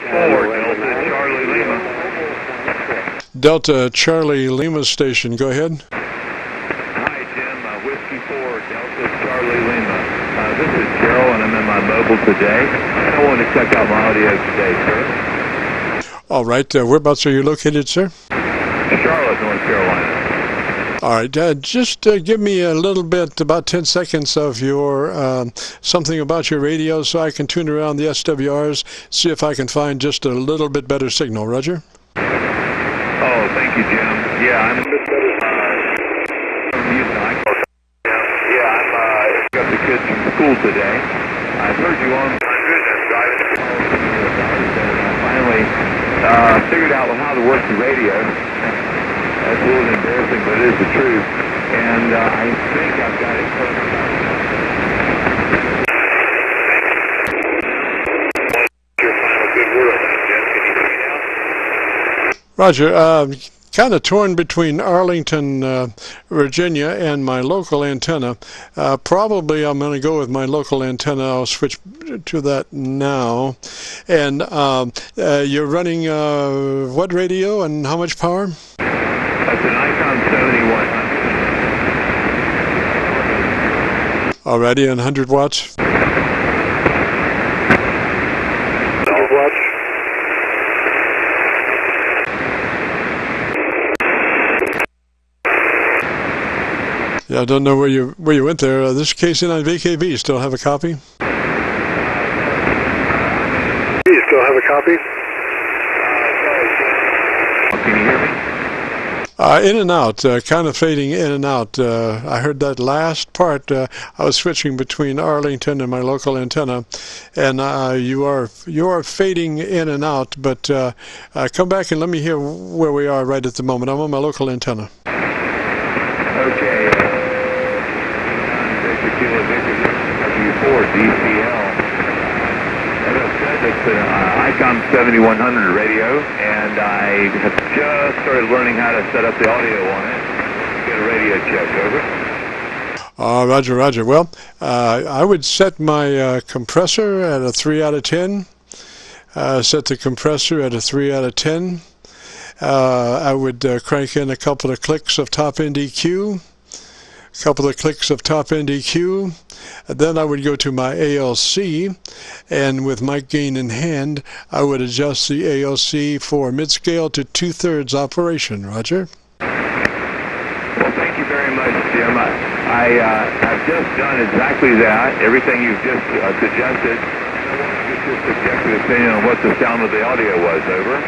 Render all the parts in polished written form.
Delta Charlie Lima. Delta Charlie Lima station, go ahead. Hi Jim, Whiskey 4, Delta Charlie Lima. This is Gerald and I'm in my mobile today. I want to check out my audio today, sir. All right, whereabouts are you located, sir? Charlotte, North Carolina. All right, just give me a little bit, about 10 seconds of your something about your radio so I can tune around the SWRs, see if I can find just a little bit better signal. Roger. Oh, thank you, Jim. Yeah, I'm a bit better. Yeah, I got the kids from school today. I've heard you on. I finally figured out how to work the radio. That's a little embarrassing, but it is the truth. And I think I've got it covered. What's your final good word on that, Jeff? Can you bring it out? Roger. Kind of torn between Arlington, Virginia, and my local antenna. Probably I'm going to go with my local antenna. I'll switch to that now. And you're running what radio and how much power? That's an ICOM 7100. Alrighty, and 100 watts? 12 watts. Yeah, I don't know where you went there. This KC9VKV, still have a copy? You still have a copy? Can you hear me? In and out, kind of fading in and out. I heard that last part. I was switching between Arlington and my local antenna, and you are fading in and out. But come back and let me hear where we are right at the moment. I'm on my local antenna. Okay. W4DCL. As I said, it's an ICOM 7100 radio, and I have just started learning how to set up the audio on it. Get a radio check, over. Roger, roger. Well, I would set my compressor at a 3 out of 10. Set the compressor at a 3 out of 10. I would crank in a couple of clicks of top-end EQ. Couple of clicks of top-end EQ, then I would go to my ALC, and with mic gain in hand, I would adjust the ALC for mid-scale to 2/3 operation. Roger. Well, thank you very much, Jim. I've just done exactly that. Everything you've just suggested. I want to get your subjective opinion on what the sound of the audio was. Over.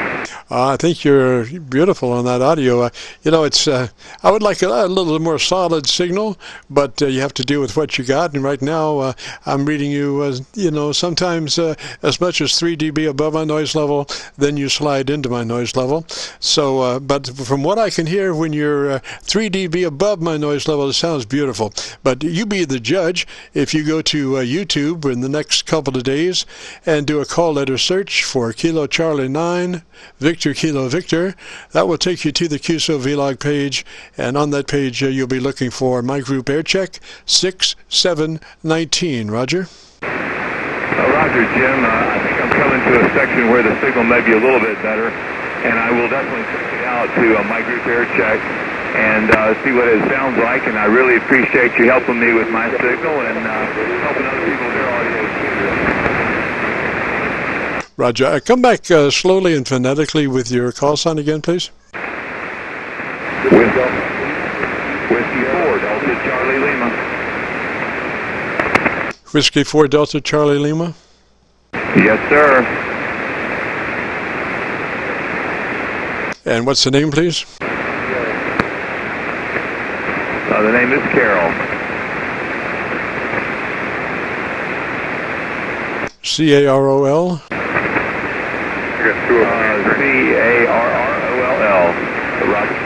I think you're beautiful on that audio. You know, it's. I would like a little more solid signal, but you have to deal with what you got. And right now, I'm reading you. You know, sometimes as much as 3 dB above my noise level, then you slide into my noise level. So, but from what I can hear, when you're 3 dB above my noise level, it sounds beautiful. But you be the judge. If you go to YouTube in the next couple of days and do a call letter search for Kilo Charlie 9. Victor Kilo Victor, that will take you to the QSO Vlog page, and on that page you'll be looking for my group air check 6719. Roger. Roger, Jim. I think I'm coming to a section where the signal may be a little bit better, and I will definitely check it out to my group air check and see what it sounds like. And I really appreciate you helping me with my signal and helping other people with their audio too. Roger. Come back slowly and phonetically with your call sign again, please. Whiskey 4 Delta Charlie Lima. Whiskey 4 Delta Charlie Lima? Yes, sir. And what's the name, please? The name is Carol. C-A-R-O-L? C-A-R-R-O-L-L. Roger.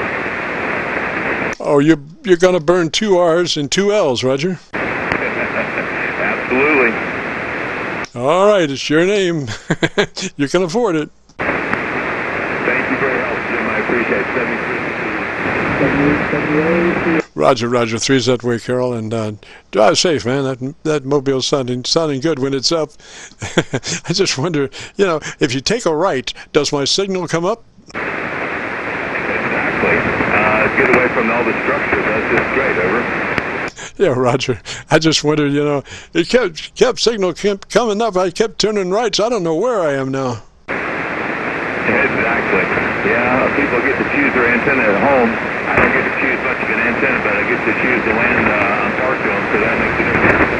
Oh, you're going to burn 2 R's and 2 L's, Roger? Absolutely. All right, it's your name. You can afford it. Thank you for your help, Jim. I appreciate it. Roger, roger, 3ZW, Carol, and drive safe, man. That mobile's sounding good when it's up. I just wonder, you know, if you take a right, does my signal come up? Exactly. Get away from all the structure. That's just great, over. Yeah, Roger. I just wondered, you know, it kept signal kept coming up. I kept turning right, so I don't know where I am now. Exactly. Yeah, people get to choose their antenna at home. I don't get to choose much of an antenna, but I get to choose the land I'm parked on, so that makes a difference.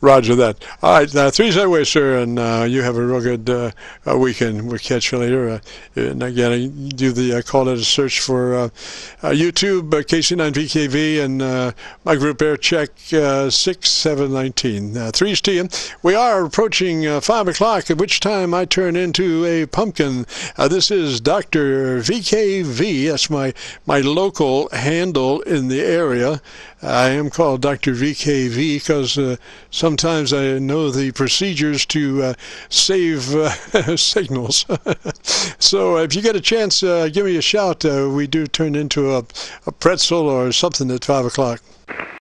Roger that. All right, now, 3ZW, sir, and you have a real good weekend. We'll catch you later. And again, I do the call out a search for YouTube, KC9VKV, and my group Air Check 6719. 3ST. We are approaching 5 o'clock, at which time I turn into a pumpkin. This is Dr. VKV. That's my local handle in the area. I am called Dr. VKV because sometimes I know the procedures to save signals. So if you get a chance, give me a shout. We do turn into a pretzel or something at 5 o'clock.